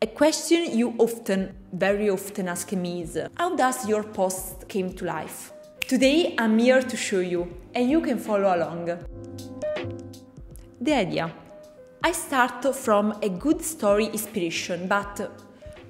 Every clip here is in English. A question you very often ask me is, how does your post came to life? Today I'm here to show you, and you can follow along. The idea. I start from a good story inspiration, but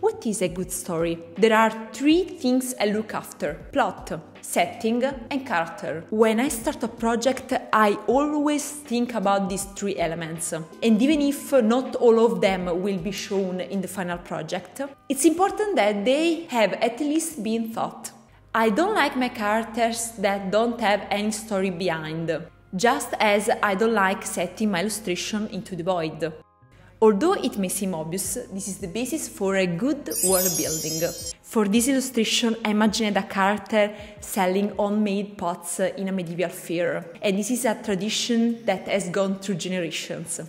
what is a good story? There are three things I look after: plot, setting, and character. When I start a project, I always think about these three elements. And even if not all of them will be shown in the final project, it's important that they have at least been thought. I don't like my characters that don't have any story behind, just as I don't like setting my illustration into the void. Although it may seem obvious, this is the basis for a good world building. For this illustration, I imagined a character selling homemade pots in a medieval fair, and this is a tradition that has gone through generations.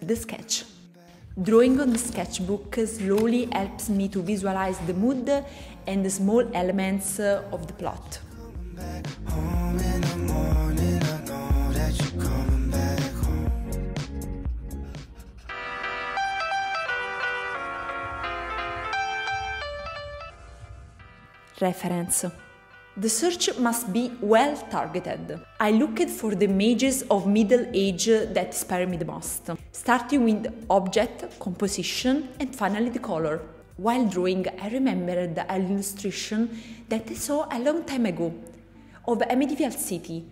The sketch. Drawing on the sketchbook slowly helps me to visualize the mood and the small elements of the plot. Reference. The search must be well targeted. I looked for the images of Middle Age that inspire me the most, starting with object, composition, and finally the color. While drawing, I remembered an illustration that I saw a long time ago of a medieval city,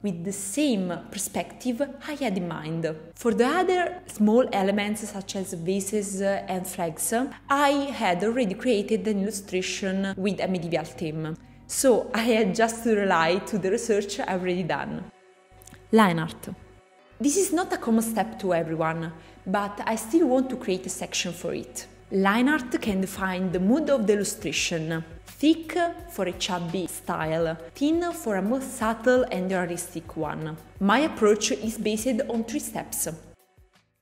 with the same perspective I had in mind. For the other small elements such as vases and flags, I had already created an illustration with a medieval theme, so I had just to rely to the research I've already done. Line art. This is not a common step to everyone, but I still want to create a section for it. Line art can define the mood of the illustration. Thick for a chubby style, thin for a more subtle and realistic one. My approach is based on three steps.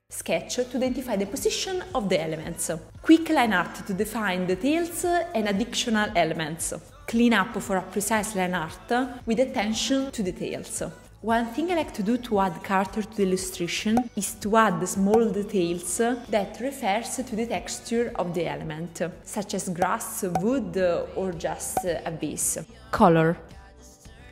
Sketch to identify the position of the elements. Quick line art to define details and additional elements. Clean up for a precise line art with attention to details. One thing I like to do to add character to the illustration is to add small details that refers to the texture of the element, such as grass, wood, or just a vase. Color.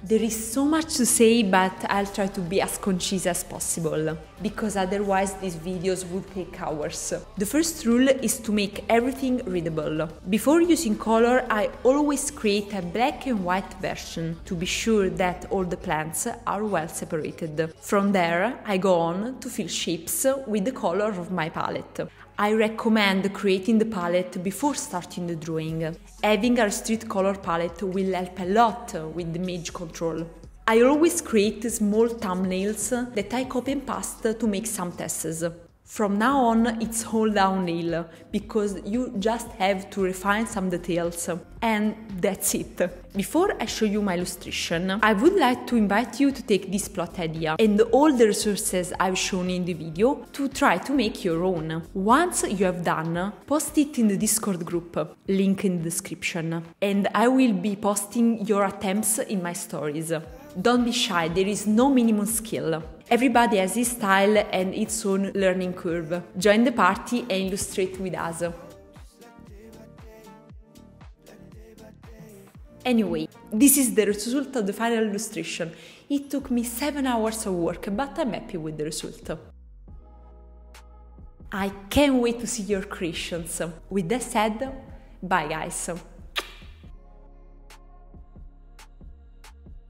There is so much to say, but I'll try to be as concise as possible, because otherwise these videos would take hours. The first rule is to make everything readable. Before using color, I always create a black and white version to be sure that all the plants are well separated. From there, I go on to fill shapes with the color of my palette. I recommend creating the palette before starting the drawing. Having a street color palette will help a lot with the image control. I always create small thumbnails that I copy and paste to make some tests. From now on, it's all downhill, because you just have to refine some details. And that's it. Before I show you my illustration, I would like to invite you to take this plot idea and all the resources I've shown in the video to try to make your own. Once you have done, post it in the Discord group, link in the description, and I will be posting your attempts in my stories. Don't be shy, there is no minimum skill. Everybody has his style and its own learning curve. Join the party and illustrate with us. Anyway, this is the result of the final illustration. It took me 7 hours of work, but I'm happy with the result. I can't wait to see your creations. With that said, bye guys!